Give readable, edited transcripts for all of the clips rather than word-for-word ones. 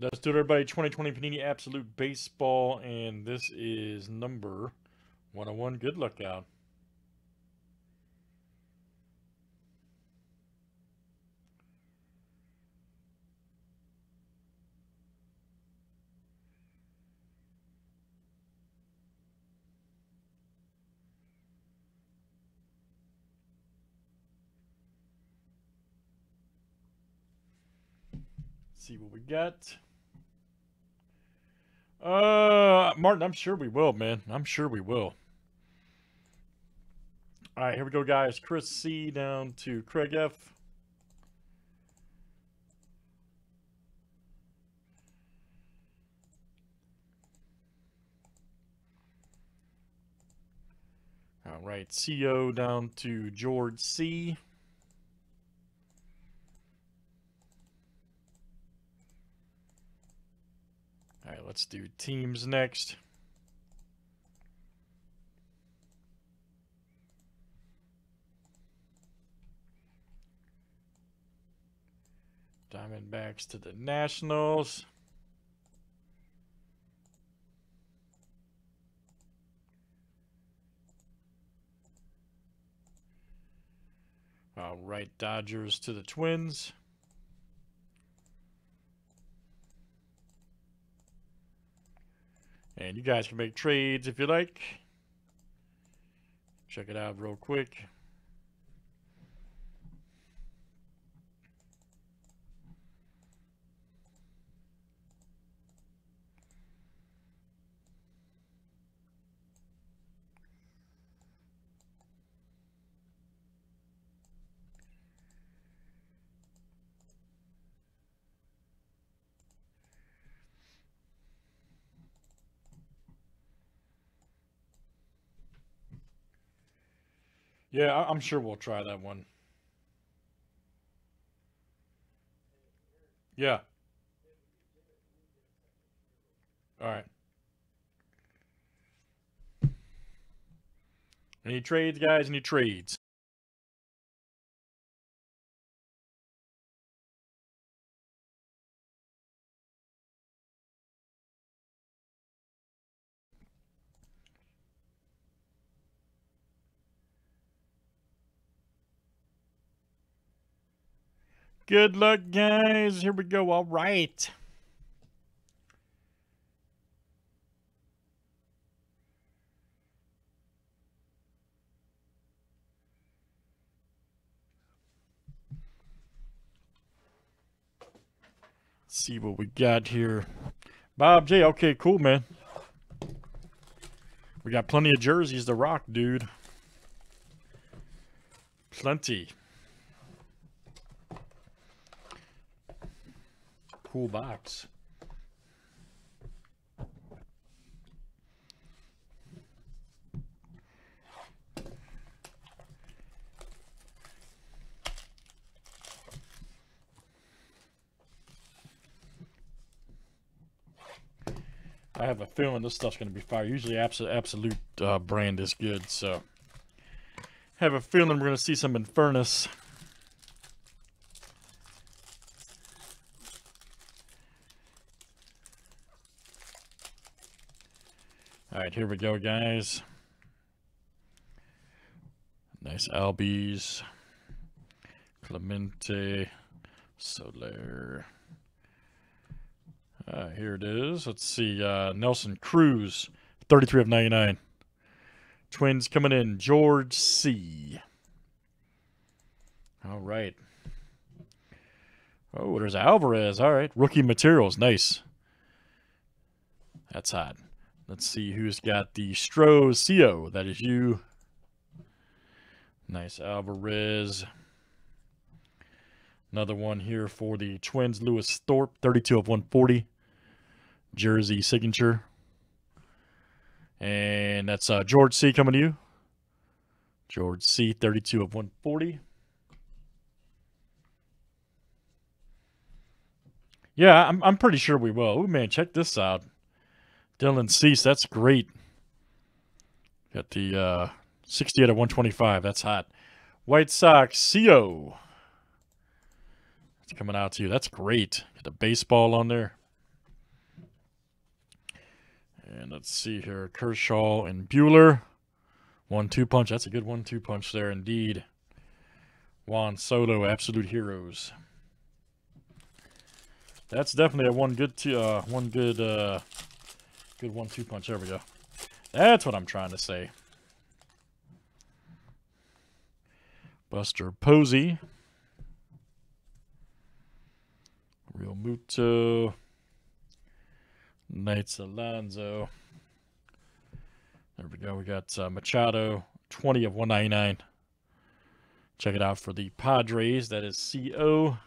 Let's do it, everybody. 2020 Panini Absolute Baseball, and this is number 101. Good luck out. See what we got. Martin, I'm sure we will, man. I'm sure we will. All right, here we go, guys. Chris C down to Craig F. All right, CO down to George C. All right, let's do teams next. Diamondbacks to the Nationals. All right, Dodgers to the Twins. And you guys can make trades if you like. Check it out real quick. Yeah, I'm sure we'll try that one. Yeah. All right. Any trades, guys? Any trades? Good luck, guys. Here we go. All right. Let's see what we got here. Bob J. Okay, cool, man. We got plenty of jerseys to rock, dude. Plenty. Cool box. I have a feeling this stuff's going to be fire. Usually absolute brand is good, so have a feeling we're going to see some Infernus. All right, here we go, guys. Nice Albies. Clemente. Soler. Here it is. Let's see. Nelson Cruz, 33 of 99. Twins coming in. George C. All right. Oh, there's Alvarez. All right. Rookie materials. Nice. That's hot. Let's see who's got the Strozio. That is you. Nice Alvarez. Another one here for the Twins. Lewis Thorpe, 32 of 140. Jersey signature. And that's George C. coming to you. George C., 32 of 140. Yeah, I'm pretty sure we will. Oh, man, check this out. Dylan Cease, that's great. Got the 68 of 125. That's hot. White Sox, CO. It's coming out to you. That's great. Got the baseball on there. And let's see here. Kershaw and Bueller. 1-2 punch. That's a good 1-2 punch there indeed. Juan Solo, Absolute Heroes. That's definitely a good 1-2 punch. There we go. That's what I'm trying to say. Buster Posey. Real Muto. Knights Alonso. There we go. We got Machado, 20/199. Check it out for the Padres. That is CO.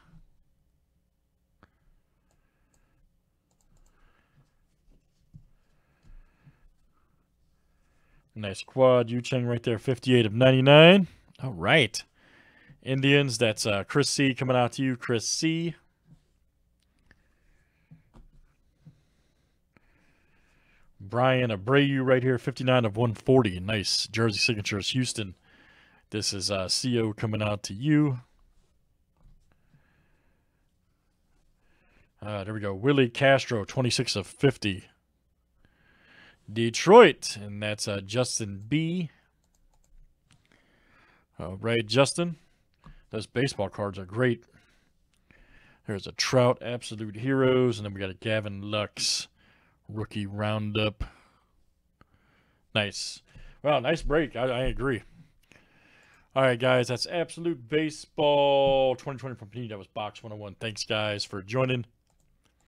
Nice quad. Yu Chang right there, 58/99. All right. Indians, that's Chris C coming out to you, Chris C. Brian Abreu right here, 59/140. Nice jersey signatures, Houston. This is CO coming out to you. There we go. Willie Castro, 26/50. Detroit, and that's Justin B. All right, Justin. Those baseball cards are great. There's a Trout, Absolute Heroes, and then we got a Gavin Lux. Rookie Roundup. Nice. Wow, nice break. I agree. All right, guys. That's Absolute Baseball 2020 from Panini. That was Box 101. Thanks, guys, for joining.